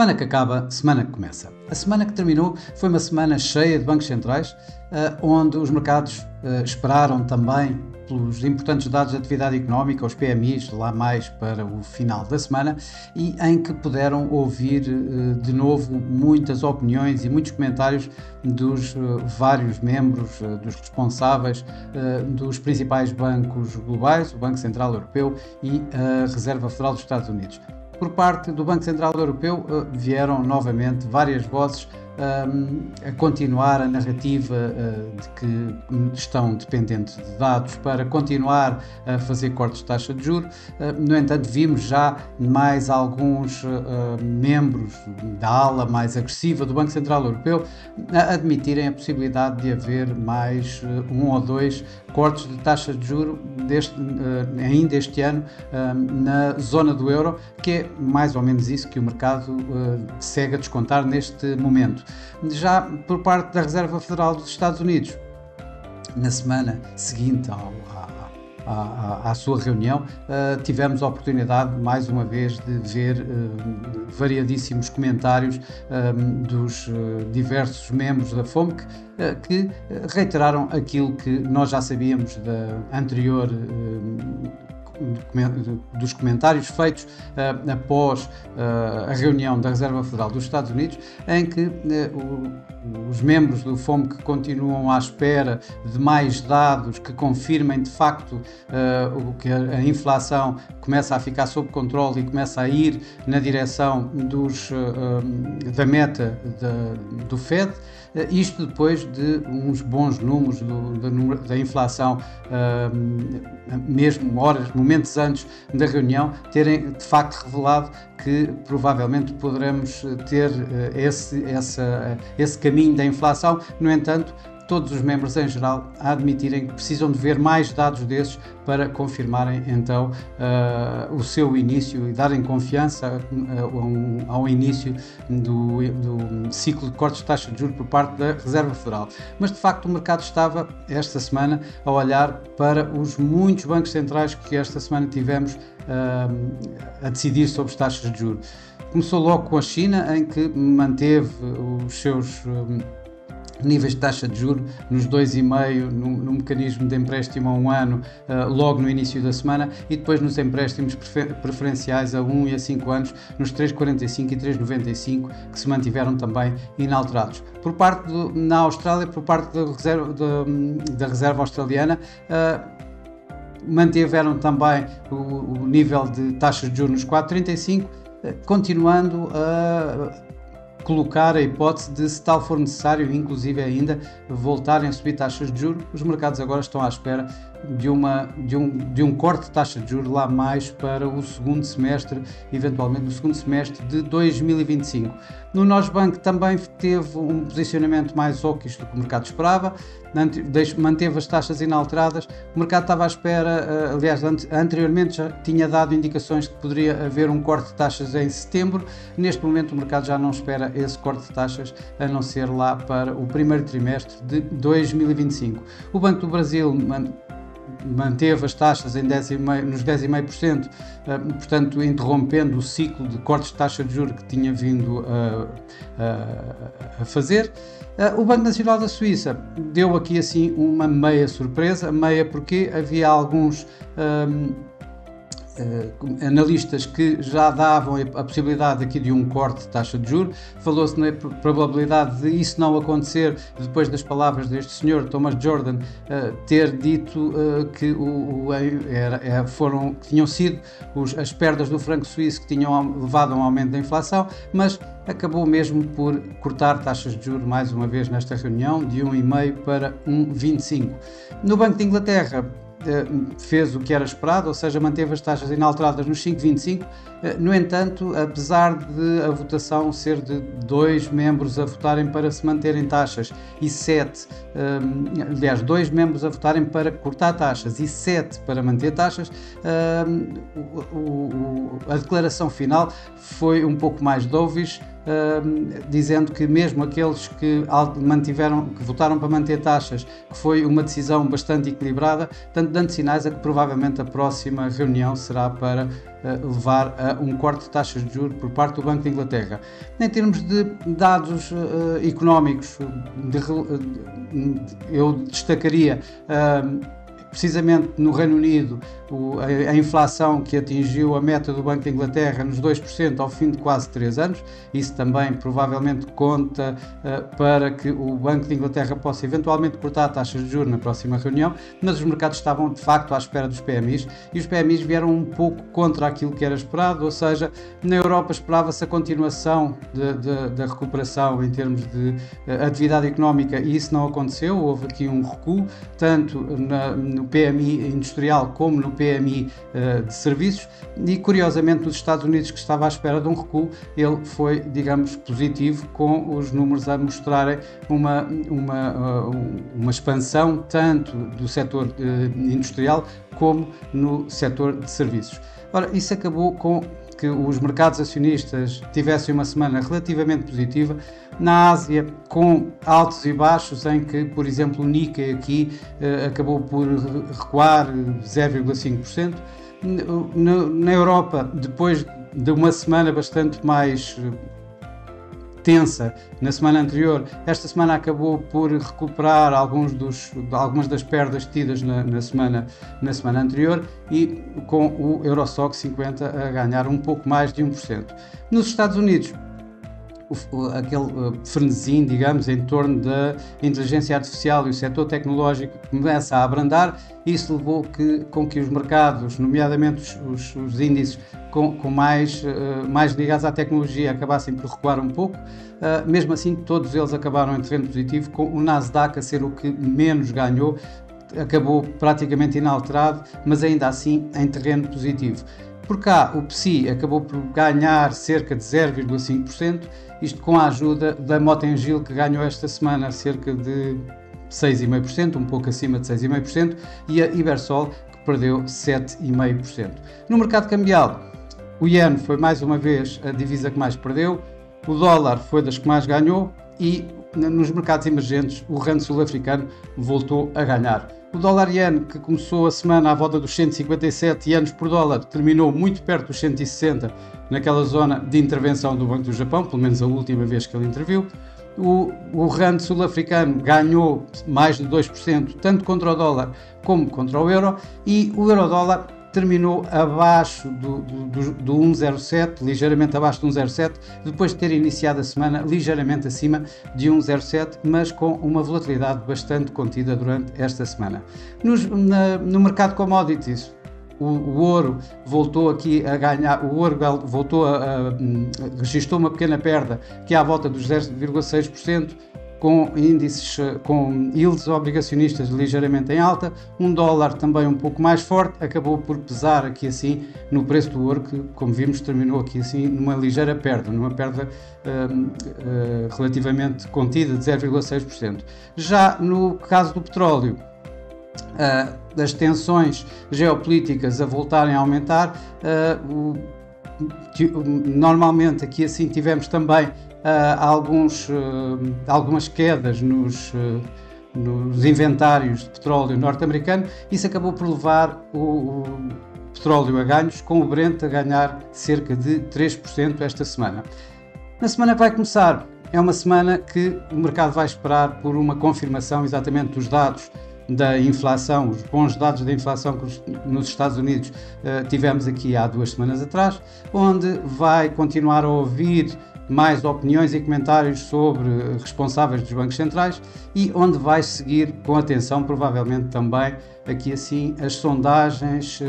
Semana que acaba, semana que começa. A semana que terminou foi uma semana cheia de bancos centrais, onde os mercados esperaram também pelos importantes dados de atividade económica, os PMIs, lá mais para o final da semana, e em que puderam ouvir de novo muitas opiniões e muitos comentários dos vários membros, dos responsáveis dos principais bancos globais, o Banco Central Europeu e a Reserva Federal dos Estados Unidos. Por parte do Banco Central Europeu vieram novamente várias vozes a continuar a narrativa de que estão dependentes de dados para continuar a fazer cortes de taxa de juros. No entanto, vimos já mais alguns membros da ala mais agressiva do Banco Central Europeu a admitirem a possibilidade de haver mais um ou dois cortes de taxa de juros ainda este ano na zona do euro, que é mais ou menos isso que o mercado segue a descontar neste momento. Já por parte da Reserva Federal dos Estados Unidos, na semana seguinte à sua reunião, tivemos a oportunidade mais uma vez de ver variadíssimos comentários dos diversos membros da FOMC que reiteraram aquilo que nós já sabíamos da anterior dos comentários feitos após a reunião da Reserva Federal dos Estados Unidos, em que os membros do FOMC continuam à espera de mais dados que confirmem de facto que a inflação começa a ficar sob controle e começa a ir na direção da meta do FED, isto depois de uns bons números da inflação, mesmo momentos antes da reunião, terem de facto revelado que provavelmente poderemos ter esse caminho da inflação. No entanto, todos os membros em geral a admitirem que precisam de ver mais dados desses para confirmarem então o seu início e darem confiança ao início do ciclo de cortes de taxa de juros por parte da Reserva Federal. Mas de facto o mercado estava esta semana a olhar para os muitos bancos centrais que esta semana tivemos a decidir sobre as taxas de juros. Começou logo com a China, em que manteve os seus níveis de taxa de juros nos 2,5% no mecanismo de empréstimo a um ano logo no início da semana, e depois nos empréstimos preferenciais a 1 e a 5 anos nos 3,45% e 3,95%, que se mantiveram também inalterados. Por parte na Austrália, por parte da Reserva Australiana, mantiveram também o nível de taxa de juros nos 4,35%, continuando a colocar a hipótese de, se tal for necessário, inclusive ainda voltarem a subir taxas de juros. Os mercados agora estão à espera de um corte de taxa de juros lá mais para o segundo semestre, eventualmente no segundo semestre de 2025. No Norgesbank também teve um posicionamento mais hawkish do que o mercado esperava, manteve as taxas inalteradas. O mercado estava à espera, aliás, anteriormente já tinha dado indicações que poderia haver um corte de taxas em setembro. Neste momento o mercado já não espera esse corte de taxas, a não ser lá para o primeiro trimestre de 2025. O Banco do Brasil manteve as taxas nos 10,5%, portanto interrompendo o ciclo de cortes de taxa de juros que tinha vindo a fazer. O Banco Nacional da Suíça deu aqui assim uma meia surpresa, meia porque havia alguns analistas que já davam a possibilidade aqui de um corte de taxa de juros. Falou-se na probabilidade de isso não acontecer depois das palavras deste senhor Thomas Jordan ter dito que tinham sido as perdas do franco suíço que tinham levado a um aumento da inflação, mas acabou mesmo por cortar taxas de juros mais uma vez nesta reunião, de 1,5% para 1,25%. No Banco de Inglaterra fez o que era esperado, ou seja, manteve as taxas inalteradas nos 5,25%. No entanto, apesar de a votação ser de 2 membros a votarem para se manterem taxas e 2 membros a votarem para cortar taxas e 7 para manter taxas, a declaração final foi um pouco mais dovish, dizendo que mesmo aqueles que mantiveram, que votaram para manter taxas, que foi uma decisão bastante equilibrada, tanto dando sinais a que provavelmente a próxima reunião será para levar a um corte de taxas de juros por parte do Banco de Inglaterra. Em termos de dados económicos, eu destacaria precisamente no Reino Unido a inflação que atingiu a meta do Banco de Inglaterra nos 2% ao fim de quase 3 anos. Isso também provavelmente conta para que o Banco de Inglaterra possa eventualmente cortar taxas de juros na próxima reunião, mas os mercados estavam de facto à espera dos PMIs e os PMIs vieram um pouco contra aquilo que era esperado, ou seja, na Europa esperava-se a continuação da recuperação em termos de atividade económica e isso não aconteceu, houve aqui um recuo, tanto no PMI industrial como no PMI de serviços e, curiosamente, nos Estados Unidos, que estava à espera de um recuo, ele foi, digamos, positivo, com os números a mostrarem uma expansão tanto do setor industrial como no setor de serviços. Ora, isso acabou com que os mercados acionistas tivessem uma semana relativamente positiva. Na Ásia, com altos e baixos, em que, por exemplo, o Nikkei aqui acabou por recuar 0,5%. Na Europa, depois de uma semana bastante mais tensa na semana anterior, esta semana acabou por recuperar algumas das perdas tidas na semana anterior e com o Eurostoxx 50 a ganhar um pouco mais de 1%. Nos Estados Unidos, aquele frenesim, digamos, em torno da inteligência artificial e o setor tecnológico começa a abrandar. Isso levou com que os mercados, nomeadamente os índices com mais ligados à tecnologia, acabassem por recuar um pouco. Mesmo assim, todos eles acabaram em terreno positivo, com o Nasdaq a ser o que menos ganhou, acabou praticamente inalterado, mas ainda assim em terreno positivo. Por cá, o PSI acabou por ganhar cerca de 0,5%, isto com a ajuda da Motengil, que ganhou esta semana cerca de 6,5%, um pouco acima de 6,5%, e a Ibersol, que perdeu 7,5%. No mercado cambial, o iene foi mais uma vez a divisa que mais perdeu, o dólar foi das que mais ganhou e nos mercados emergentes o rand sul-africano voltou a ganhar. O dólar-iene, que começou a semana à volta dos 157 ienes por dólar, terminou muito perto dos 160, naquela zona de intervenção do Banco do Japão, pelo menos a última vez que ele interviu. O rand sul-africano ganhou mais de 2%, tanto contra o dólar como contra o euro, e o euro-dólar terminou abaixo do 1,07, ligeiramente abaixo de 1,07, depois de ter iniciado a semana ligeiramente acima de 1,07, mas com uma volatilidade bastante contida durante esta semana. No mercado commodities, o ouro voltou aqui a ganhar, o ouro voltou registrou uma pequena perda, que é à volta dos 0,6%, com índices, com yields obrigacionistas ligeiramente em alta, um dólar também um pouco mais forte, acabou por pesar aqui assim no preço do ouro, que, como vimos, terminou aqui assim numa ligeira perda, numa perda relativamente contida de 0,6%. Já no caso do petróleo, as tensões geopolíticas a voltarem a aumentar, normalmente aqui assim tivemos também algumas quedas nos inventários de petróleo norte-americano. Isso acabou por levar o petróleo a ganhos, com o Brent a ganhar cerca de 3% esta semana. Na semana que vai começar, é uma semana que o mercado vai esperar por uma confirmação exatamente dos dados da inflação, os bons dados da inflação que nos Estados Unidos tivemos aqui há 2 semanas atrás, onde vai continuar a ouvir mais opiniões e comentários sobre responsáveis dos bancos centrais e onde vai seguir com atenção, provavelmente também aqui assim, as sondagens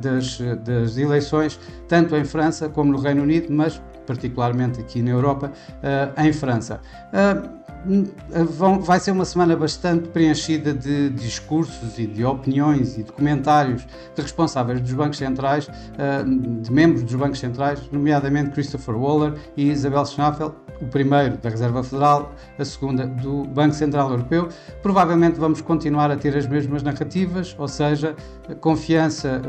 das eleições, tanto em França como no Reino Unido, mas particularmente aqui na Europa, em França. Vai ser uma semana bastante preenchida de discursos e de opiniões e de comentários de responsáveis dos bancos centrais, de membros dos bancos centrais, nomeadamente Christopher Waller e Isabel Schnabel, o primeiro da Reserva Federal, a segunda do Banco Central Europeu. Provavelmente vamos continuar a ter as mesmas narrativas, ou seja, confiança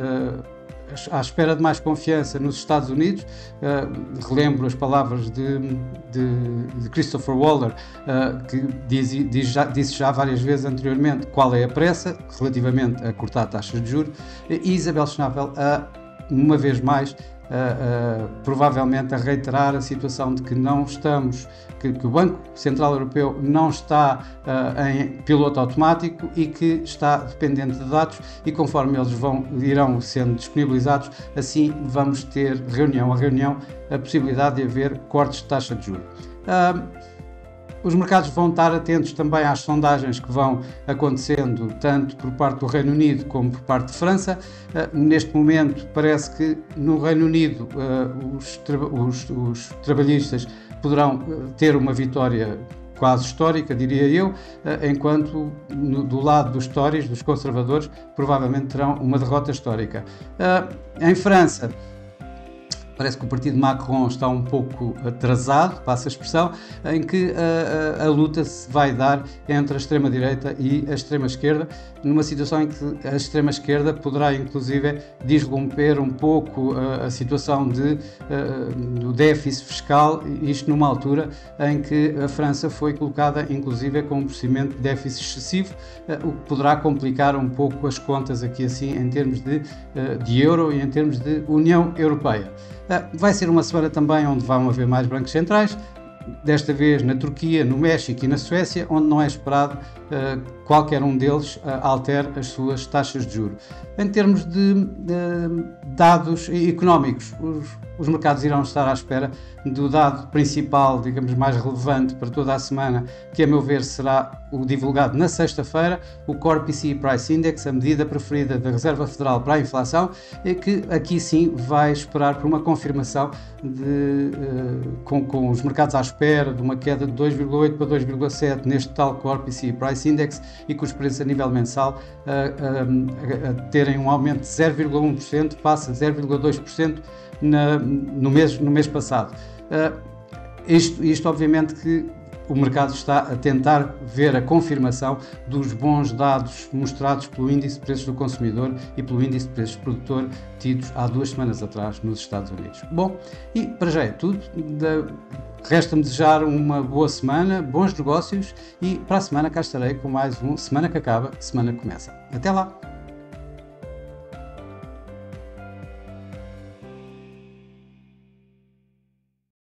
à espera de mais confiança nos Estados Unidos. Relembro as palavras de Christopher Waller, que disse já várias vezes anteriormente qual é a pressa relativamente a cortar taxas de juros, e Isabel Schnabel, uma vez mais, provavelmente a reiterar a situação de que não estamos, que o Banco Central Europeu não está em piloto automático e que está dependente de dados, e conforme eles irão sendo disponibilizados, assim vamos ter reunião a reunião a possibilidade de haver cortes de taxa de juros. Os mercados vão estar atentos também às sondagens que vão acontecendo, tanto por parte do Reino Unido como por parte de França. Neste momento parece que no Reino Unido os trabalhistas poderão ter uma vitória quase histórica, diria eu, enquanto do lado dos Tories, dos conservadores, provavelmente terão uma derrota histórica. Em França, parece que o partido Macron está um pouco atrasado, passa a expressão, em que a luta se vai dar entre a extrema-direita e a extrema-esquerda, numa situação em que a extrema-esquerda poderá, inclusive, desromper um pouco a situação do déficit fiscal, isto numa altura em que a França foi colocada, inclusive, com um procedimento de déficit excessivo, o que poderá complicar um pouco as contas aqui, assim, em termos de euro e em termos de União Europeia. Vai ser uma semana também onde vão haver mais bancos centrais, desta vez na Turquia, no México e na Suécia, onde não é esperado qualquer um deles altere as suas taxas de juros. Em termos de dados económicos, os mercados irão estar à espera do dado principal, digamos, mais relevante para toda a semana, que a meu ver será o divulgado na sexta-feira, o Core PCE Price Index, a medida preferida da Reserva Federal para a inflação, e que aqui sim vai esperar por uma confirmação com os mercados à espera de uma queda de 2,8 para 2,7 neste tal Core PCE Price Index, e com os preços a nível mensal a terem um aumento de 0,1%, passa a 0,2% no mês passado. Isto obviamente que o mercado está a tentar ver a confirmação dos bons dados mostrados pelo índice de preços do consumidor e pelo índice de preços do produtor tidos há 2 semanas atrás nos Estados Unidos. Bom, e para já é tudo. Resta-me desejar uma boa semana, bons negócios, e para a semana cá estarei com mais um Semana que Acaba, Semana que Começa. Até lá!